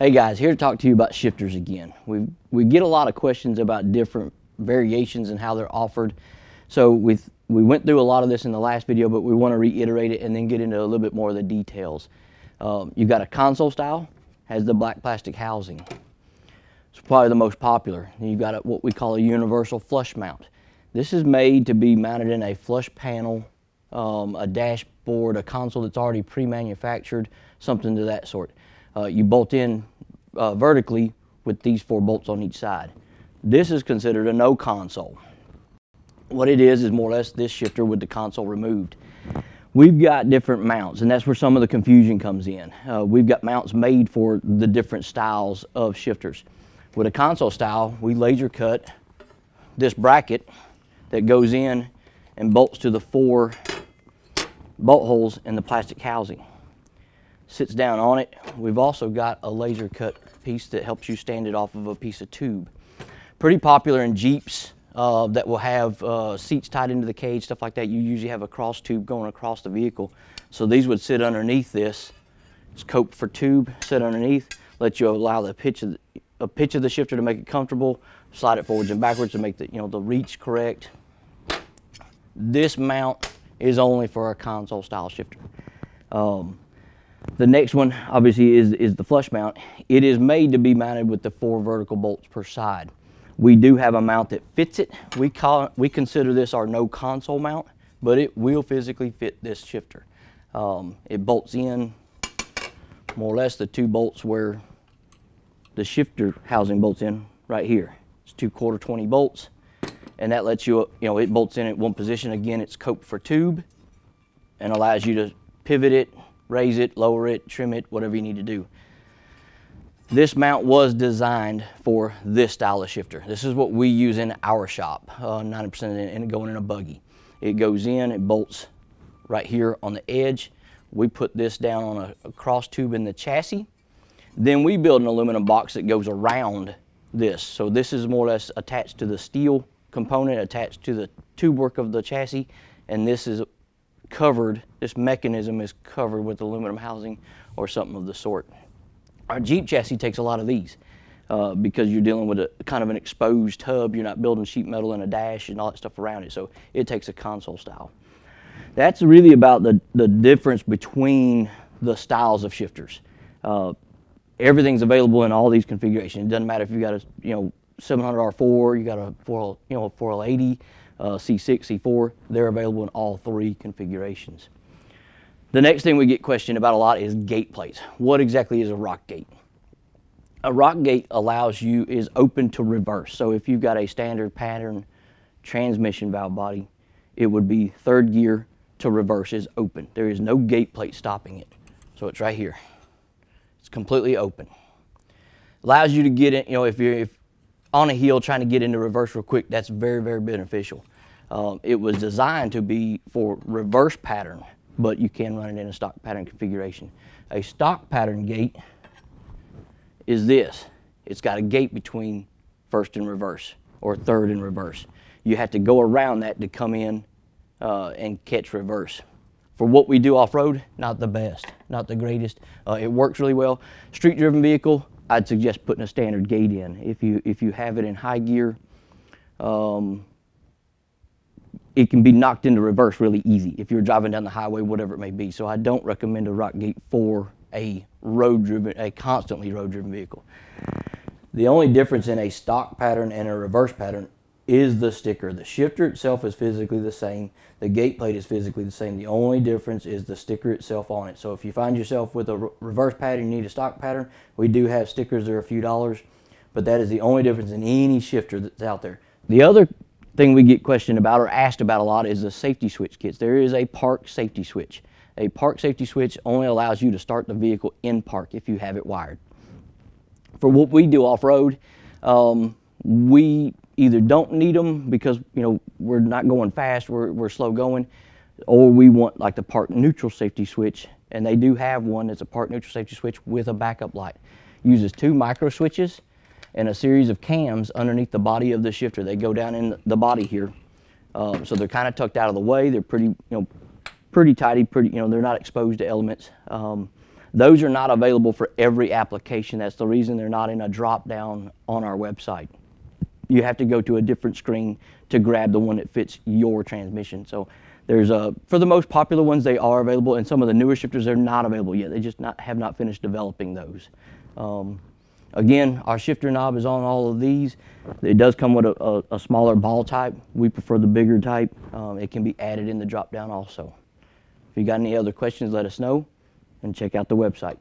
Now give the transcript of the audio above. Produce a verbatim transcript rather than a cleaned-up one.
Hey guys, here to talk to you about shifters again. We, we get a lot of questions about different variations and how they're offered. So we've, we went through a lot of this in the last video, but we want to reiterate it and then get into a little bit more of the details. Um, you've got a console style, has the black plastic housing. It's probably the most popular. You've got a, what we call a universal flush mount. This is made to be mounted in a flush panel, um, a dashboard, a console that's already pre-manufactured, something to that sort. Uh, you bolt in uh, vertically with these four bolts on each side. This is considered a no console. What it is is more or less this shifter with the console removed. We've got different mounts, and that's where some of the confusion comes in. Uh, we've got mounts made for the different styles of shifters. With a console style, we laser cut this bracket that goes in and bolts to the four bolt holes in the plastic housing. Sits down on it. We've also got a laser cut piece that helps you stand it off of a piece of tube. Pretty popular in Jeeps uh, that will have uh, seats tied into the cage, stuff like that. You usually have a cross tube going across the vehicle. So these would sit underneath this. It's coped for tube, sit underneath, let you allow the pitch of the, a pitch of the shifter to make it comfortable, slide it forwards and backwards to make the, you know, the reach correct. This mount is only for a console style shifter. Um, The next one, obviously, is, is the flush mount. It is made to be mounted with the four vertical bolts per side. We do have a mount that fits it. We, call, we consider this our no console mount, but it will physically fit this shifter. Um, it bolts in more or less the two bolts where the shifter housing bolts in right here. It's two quarter twenty bolts, and that lets you, you know, it bolts in at one position. Again, it's coped for tube and allows you to pivot it, raise it, lower it, trim it, whatever you need to do. This mount was designed for this style of shifter. This is what we use in our shop, uh, ninety percent of it in going in a buggy. It goes in, it bolts right here on the edge. We put this down on a, a cross tube in the chassis. Then we build an aluminum box that goes around this. So this is more or less attached to the steel component, attached to the tube work of the chassis, and this is covered, this mechanism is covered with aluminum housing or something of the sort. Our Jeep chassis takes a lot of these uh, because you're dealing with a kind of an exposed hub. You're not building sheet metal and a dash and all that stuff around it, so it takes a console style. That's really about the, the difference between the styles of shifters. Uh, everything's available in all these configurations. It doesn't matter if you got a you know seven hundred R four, you got a four L, you know four L eighty, Uh, C six, C four, they're available in all three configurations. The next thing we get questioned about a lot is gate plates. What exactly is a rock gate? A rock gate allows you, is open to reverse. So if you've got a standard pattern transmission valve body, it would be third gear to reverse is open. There is no gate plate stopping it. So it's right here. It's completely open. Allows you to get it, you know, if you're, if on a hill trying to get into reverse real quick, that's very, very beneficial. Um, it was designed to be for reverse pattern, but you can run it in a stock pattern configuration. A stock pattern gate is this. It's got a gate between first and reverse or third and reverse. You have to go around that to come in uh, and catch reverse. For what we do off-road, not the best, not the greatest. Uh, it works really well. Street-driven vehicle, I'd suggest putting a standard gate in. If you if you have it in high gear, um, it can be knocked into reverse really easy if you're driving down the highway, whatever it may be. So I don't recommend a rock gate for a road-driven, a constantly road-driven vehicle. The only difference in a stock pattern and a reverse pattern is the sticker. The shifter itself is physically the same. The gate plate is physically the same. The only difference is the sticker itself on it. So if you find yourself with a re reverse pattern, you need a stock pattern, we do have stickers that are a few dollars, but that is the only difference in any shifter that's out there. The other thing we get questioned about or asked about a lot is the safety switch kits. There is a park safety switch. A park safety switch only allows you to start the vehicle in park if you have it wired. For what we do off-road, um, we either don't need them because you know we're not going fast, we're, we're slow going, or we want like the park neutral safety switch, and they do have one that's a park neutral safety switch with a backup light. It uses two micro switches and a series of cams underneath the body of the shifter. They go down in the body here, um, so they're kind of tucked out of the way. They're pretty, you know, pretty tidy, pretty, you know, they're not exposed to elements. Um, Those are not available for every application. That's the reason they're not in a drop-down on our website. You have to go to a different screen to grab the one that fits your transmission. So there's a, for the most popular ones, they are available, and some of the newer shifters, they're not available yet. They just not, have not finished developing those. Um, again, our shifter knob is on all of these. It does come with a, a, a smaller ball type. We prefer the bigger type. Um, it can be added in the drop-down also. If you got any other questions, let us know, and check out the website.